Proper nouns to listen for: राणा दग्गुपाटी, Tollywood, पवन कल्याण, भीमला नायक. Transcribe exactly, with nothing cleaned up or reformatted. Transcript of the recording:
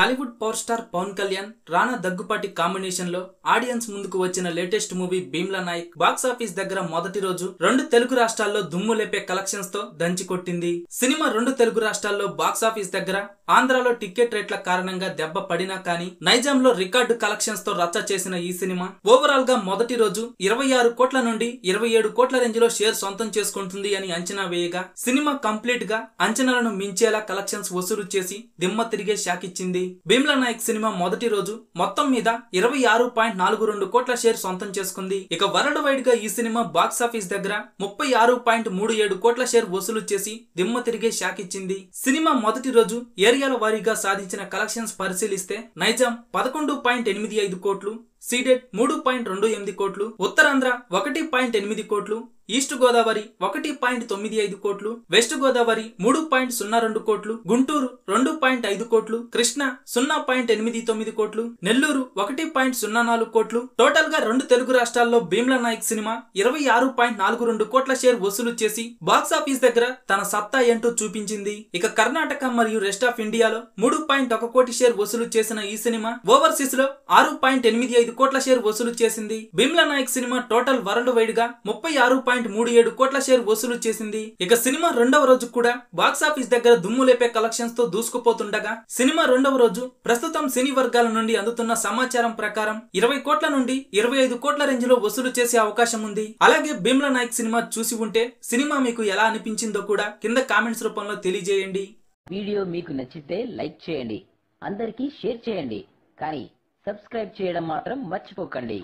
Tollywood power star पवन कल्याण राणा दग्गुपाटी combination लो audience मुंदुकु वच्चिन latest movie भीमला नायक box office दग्गर मोदटी रोजु रेंडु तेलुगु राष्ट्राल्लो दुम्मु लेपे कलेक्शन्स तो दंचि कोट्टिंदी। सिनेमा रेंडु तेलुगु राष्ट्राल्लो बॉक्स ऑफिस दग्गर आंध्रालो टिकेट रेट्ल कारणंगा देब्ब पडिना कानी नैजांलो रिकार्ड कलेक्शन्स तो रच्च चेसिन ई सिनेमा ओवराल गा मोदटी रोजु इरवै आरु कोट्ल నుండి ఇరవై ఏడు కోట్ల రేంజ్ లో షేర్ సొంతం చేసుకుంటుంది అని అంచనా వేయగా సినిమా కంప్లీట్ గా అంచనాలను మించేలా కలెక్షన్స్ వసూలు చేసి దిమ్మ తిరిగే షాక్ ఇచ్చింది। భీమలా నాయక్ సినిమా మొదటి రోజు మొత్తం మీద ఇరవై ఆరు పాయింట్ నలభై రెండు కోట్ల షేర్ సొంతం చేసుకుంది। ఇక వరల్డ్ వైడ్ గా ఈ సినిమా బాక్స్ ఆఫీస్ దగ్గర ముప్పై ఆరు పాయింట్ మూడు ఏడు కోట్ల షేర్ వసూలు చేసి దిమ్మ తిరిగే షాక్ ఇచ్చింది। సినిమా మొదటి రోజు ఏరియాల వారీగా సాధించిన కలెక్షన్స్ పరిశీలిస్తే నైజాం పదకొండు పాయింట్ ఎనిమిది ఐదు కోట్లు, सीडेट మూడు పాయింట్ రెండు ఎనిమిది కోట్లు, ఉత్తరాంధ్ర ఒకటి పాయింట్ ఎనిమిది కోట్లు, ఈస్ట్ గోదావరి ఒకటి పాయింట్ తొమ్మిది ఐదు కోట్లు, వెస్ట్ గోదావరి మూడు పాయింట్ సున్నా రెండు కోట్లు, గుంటూరు రెండు పాయింట్ ఐదు కోట్లు, కృష్ణ సున్నా పాయింట్ ఎనిమిది తొమ్మిది కోట్లు, నెల్లూరు ఒకటి పాయింట్ సున్నా నాలుగు కోట్లు। టోటల్ గా రెండు తెలుగు రాష్ట్రాల్లో భీమలా నాయక్ సినిమా ఇరవై ఆరు పాయింట్ నలభై రెండు కోట్ల షేర్ వసూలు చేసి బాక్స్ ఆఫీస్ దగ్గర తన సత్తా ఏంటో చూపించింది। ఇక కర్ణాటక మరియు రెస్ట్ ఆఫ్ ఇండియాలో మూడు పాయింట్ ఒకటి కోటి షేర్ వసూలు చేసిన ఈ సినిమా ఓవర్సీస్ లో ఆరు పాయింట్ ఎనిమిది ఐదు కోట్ల షేర్ వసూలు చేసింది। Bheemla Nayak cinema total world wide గా ముప్పై ఆరు మూడు ఏడు కోట్ల షేర్ వసూలు చేసింది। ఇక సినిమా రెండవ రోజు కూడా బాక్స్ ఆఫీస్ దగ్గర దుమ్ము లేపే కలెక్షన్స్ తో దూసుకుపోతుండగా సినిమా రెండవ రోజు ప్రస్తుతం సినీ వర్గాల నుండి అందుతున్న సమాచారం ప్రకారం ఇరవై కోట్ల నుండి ఇరవై ఐదు కోట్ల రేంజ్ లో వసూలు చేసే అవకాశం ఉంది। అలాగే భీమలా నాయక్ సినిమా చూసి ఉంటే సినిమా మీకు ఎలా అనిపించిందో కూడా కింద కామెంట్స్ రూపంలో తెలియజేయండి। వీడియో మీకు నచ్చితే లైక్ చేయండి, అందరికీ షేర్ చేయండి, కానీ సబ్స్క్రైబ్ చేయడం మాత్రం మర్చిపోకండి।